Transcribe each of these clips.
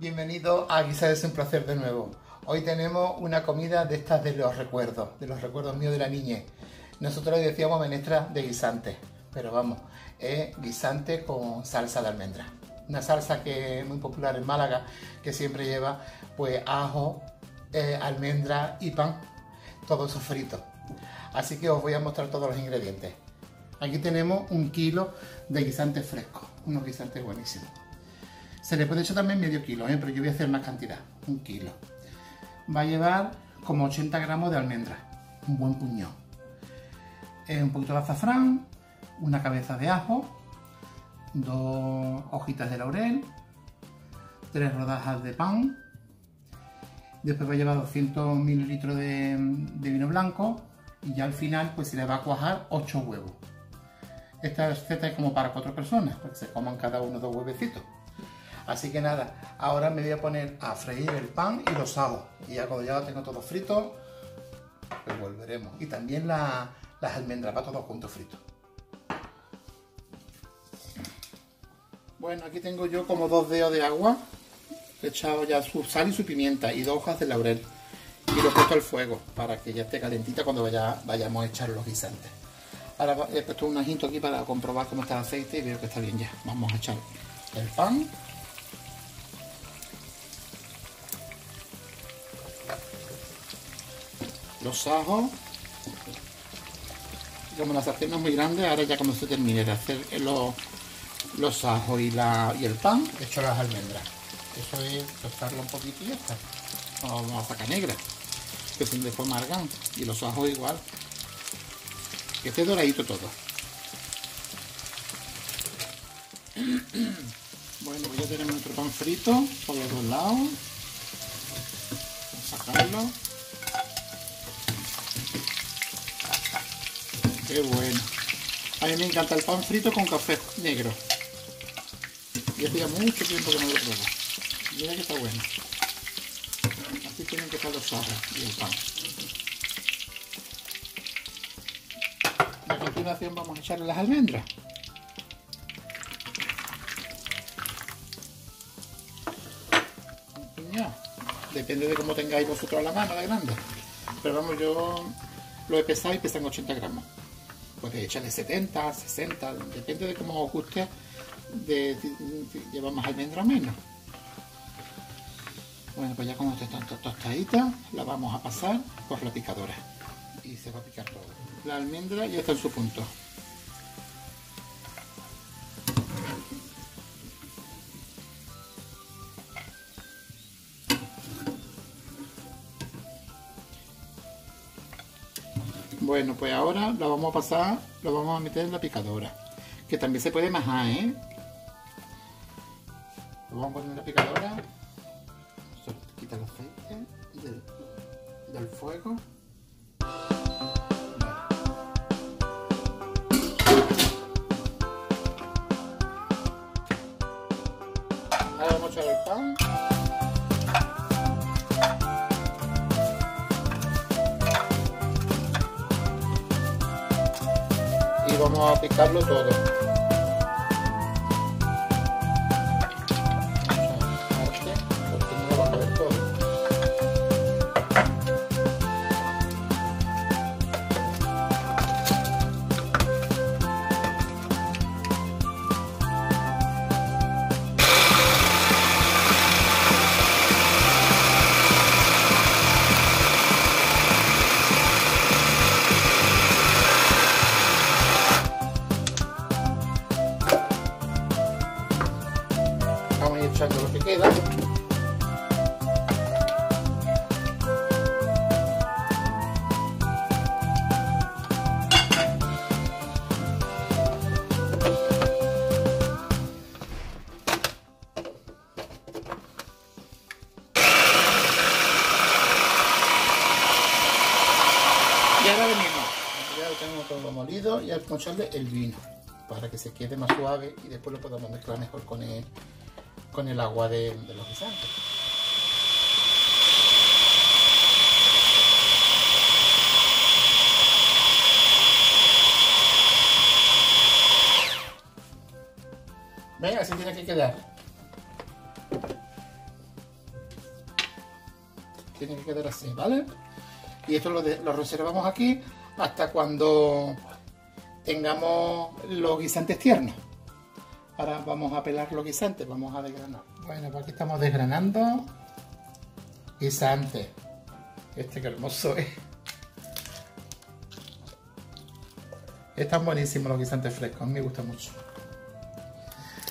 Bienvenidos a Guisar es un placer de nuevo. Hoy tenemos una comida de estas de los recuerdos míos de la niñez. Nosotros decíamos menestra de guisante, pero vamos, es guisante con salsa de almendra. Una salsa que es muy popular en Málaga, que siempre lleva pues ajo, almendra y pan, todo eso frito. Así que os voy a mostrar todos los ingredientes. Aquí tenemos 1 kilo de guisantes frescos, unos guisantes buenísimos. Se le puede echar también medio kilo, pero yo voy a hacer más cantidad, 1 kilo. Va a llevar como 80 gramos de almendras, un buen puñón. Un poquito de azafrán, una cabeza de ajo, 2 hojitas de laurel, 3 rodajas de pan. Después va a llevar 200 mililitros de vino blanco y ya al final pues se le va a cuajar 8 huevos. Esta receta es como para 4 personas, porque se coman cada uno 2 huevecitos. Así que nada, ahora me voy a poner a freír el pan y los ajos. Y ya cuando ya lo tengo todo frito, pues volveremos. Y también las almendras, va todo junto frito. Bueno, aquí tengo yo como 2 dedos de agua. He echado ya su sal y su pimienta y 2 hojas de laurel. Y lo he puesto al fuego para que ya esté calentita cuando vayamos a echar los guisantes. Ahora he puesto un ajito aquí para comprobar cómo está el aceite y veo que está bien ya. Vamos a echar el pan. Los ajos, como la sartén no es muy grande, ahora ya cuando se termine de hacer los ajos y el pan, echo las almendras. Eso es tostarlo un poquito y ya está. Vamos a sacar negra, que son de forma amargan, y los ajos igual, que esté doradito todo. Bueno, pues ya tenemos nuestro pan frito por los 2 lados. Vamos a sacarlo. ¡Qué bueno! A mí me encanta el pan frito con café negro. Y hacía mucho tiempo que no lo pruebo. Mira que está bueno. Así tienen que estar los ajos y el pan. A continuación vamos a echarle las almendras. Un puñado. Depende de cómo tengáis vosotros la mano de grande. Pero vamos, yo lo he pesado y pesan 80 gramos. Podéis echarle 70, 60, depende de cómo os guste, llevar más almendra o menos. Bueno, pues ya como están tostaditas, la vamos a pasar por la picadora y se va a picar todo. La almendra ya está en su punto. Bueno, pues ahora la vamos a pasar, lo vamos a meter en la picadora, que también se puede majar, ¿eh? Lo vamos a poner en la picadora, solo quita el aceite del fuego. Vale. Ahora vamos a echar el pan. Vamos a picarlo todo. Porque no va a caber todo. Vamos a ir echando lo que queda. Y ahora venimos. Ya lo tengo todo molido y al echarle el vino para que se quede más suave y después lo podamos mezclar mejor con el agua de los guisantes. Venga, así tiene que quedar. tiene que quedar así, ¿vale? Y esto lo reservamos aquí hasta cuando tengamos los guisantes tiernos. Ahora vamos a pelar los guisantes, vamos a desgranar. Bueno, pues aquí estamos desgranando guisantes. Este que hermoso es. Están buenísimos los guisantes frescos, a mí me gusta mucho.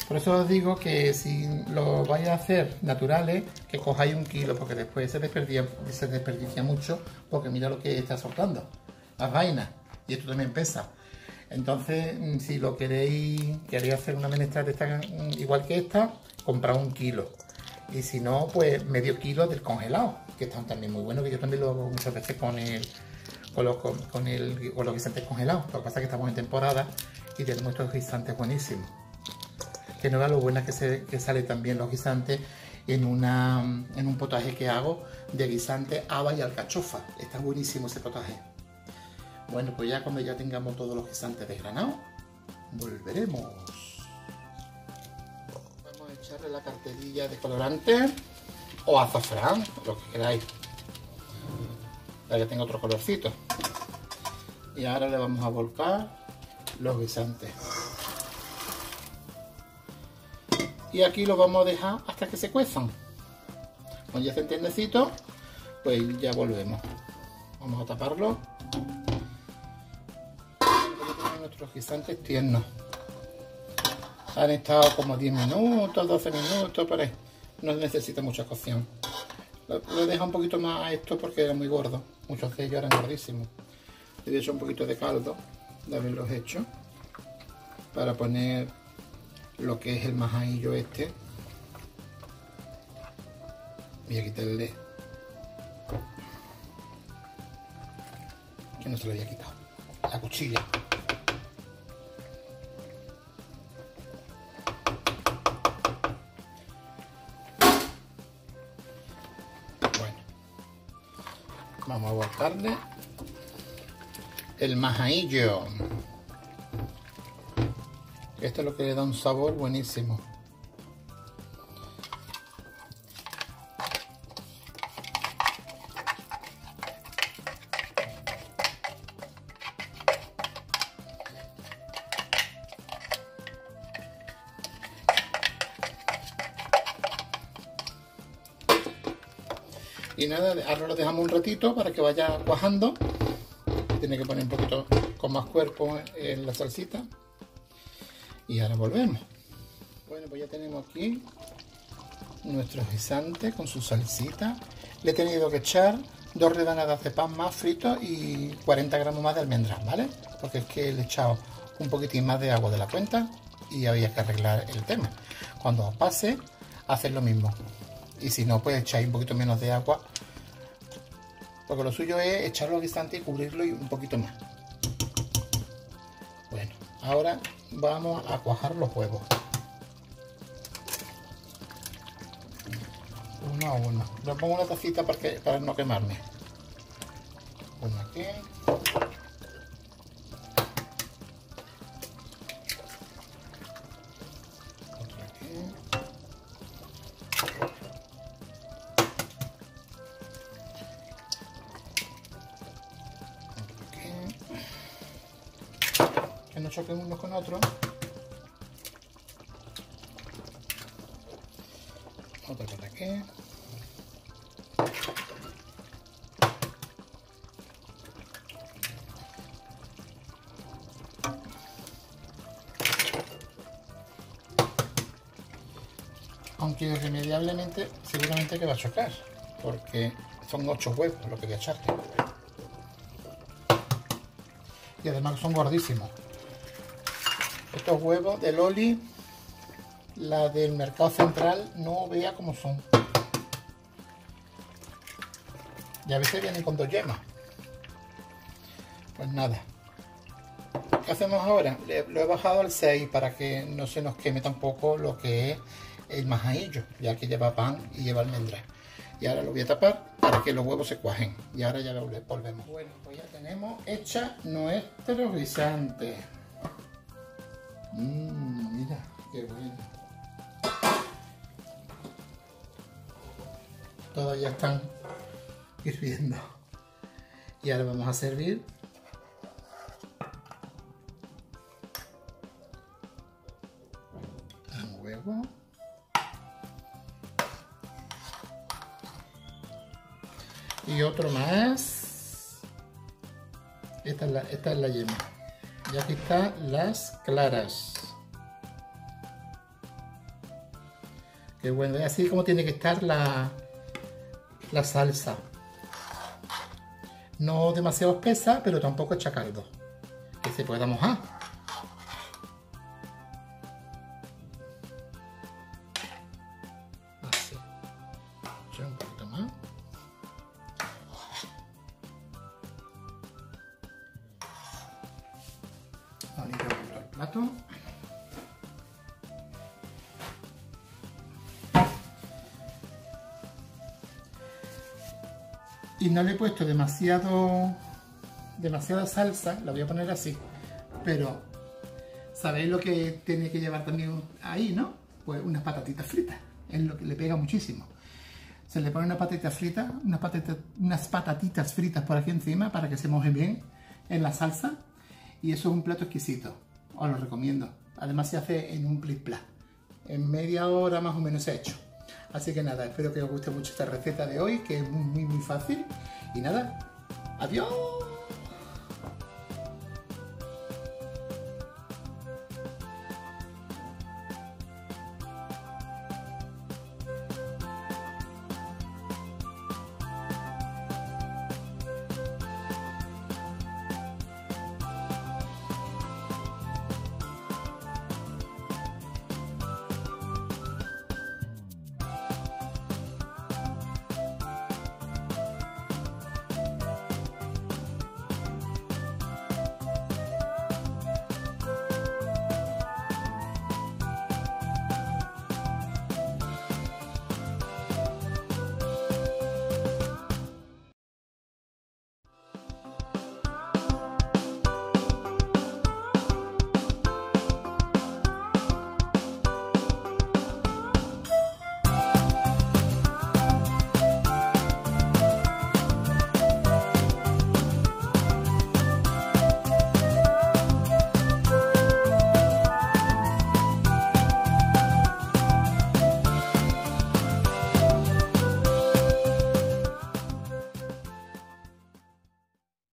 Por eso os digo que si lo vais a hacer naturales, que cojáis 1 kilo, porque después se desperdicia mucho, porque mira lo que está soltando, las vainas, y esto también pesa. Entonces, si lo queréis hacer una menestra de esta, igual que esta, comprad 1 kilo. Y si no, pues medio kilo del congelado, que están también muy buenos, que yo también lo hago muchas veces con los guisantes congelados. Lo que pasa es que estamos en temporada y tenemos estos guisantes buenísimos. Que no vean lo buenas que salen también los guisantes en un potaje que hago de guisante, haba y alcachofa. Está buenísimo ese potaje. Bueno, pues ya cuando ya tengamos todos los guisantes desgranados, volveremos. Vamos a echarle la carterilla de colorante o azafrán, lo que queráis. Para que tenga otro colorcito. Y ahora le vamos a volcar los guisantes. Y aquí los vamos a dejar hasta que se cuezan. Cuando ya estén tiernecitos, pues ya volvemos. Vamos a taparlo. Nuestros guisantes tiernos. Han estado como 10 minutos, 12 minutos, por ahí. No necesita mucha cocción. Lo he dejado un poquito más a esto porque era muy gordo. Muchos de ellos eran gordísimos. Le he hecho un poquito de caldo de haberlos hecho para poner lo que es el majadillo este. Voy a quitarle, que no se lo había quitado, la cuchilla. Bueno, vamos a volcarle el majadillo. Esto es lo que le da un sabor buenísimo. Y nada, ahora lo dejamos un ratito para que vaya cuajando. Tiene que poner un poquito con más cuerpo en la salsita. Y ahora volvemos. Bueno, pues ya tenemos aquí nuestro guisante con su salsita. Le he tenido que echar 2 rebanadas de pan más frito y 40 gramos más de almendras, ¿vale? Porque es que le he echado un poquitín más de agua de la cuenta y había que arreglar el tema. Cuando pase, haced lo mismo. Y si no, pues echáis un poquito menos de agua. Porque lo suyo es echarlo al guisante y cubrirlo y un poquito más. Bueno, ahora vamos a cuajar los huevos. Uno a uno. Le pongo una tacita para no quemarme. Uno aquí. Otro aquí. Otro aquí. Que no choquen unos con otros. Otro por aquí. Aunque irremediablemente seguramente que va a chocar, porque son 8 huevos lo que voy a echarte. Y además son gordísimos. Estos huevos de Loli, la del mercado central, no vea cómo son. Y a veces vienen con 2 yemas. Pues nada. ¿Qué hacemos ahora? Lo he bajado al 6 para que no se nos queme tampoco lo que es el majadillo, ya que lleva pan y lleva almendras. Y ahora lo voy a tapar para que los huevos se cuajen. Y ahora ya volvemos. Bueno, pues ya tenemos hecha nuestro guisante. Mira, qué bueno. Todas ya están hirviendo. Y ahora vamos a servir. Un huevo. Y otro más. Esta es la yema. Y aquí están las claras. Qué bueno, así como tiene que estar la salsa. No demasiado espesa, pero tampoco chacardo, que se pueda mojar. Así. Echa un poquito más. Ahora le voy a poner el plato. Y no le he puesto demasiada salsa, la voy a poner así, pero sabéis lo que tiene que llevar también ahí, ¿no? Pues unas patatitas fritas, es lo que le pega muchísimo. Se le pone unas patatitas fritas por aquí encima para que se mojen bien en la salsa, y eso es un plato exquisito, os lo recomiendo. Además se hace en un plis-plas, en media hora más o menos se ha hecho. Así que nada, espero que os guste mucho esta receta de hoy, que es muy, muy, muy fácil. Y nada, ¡adiós!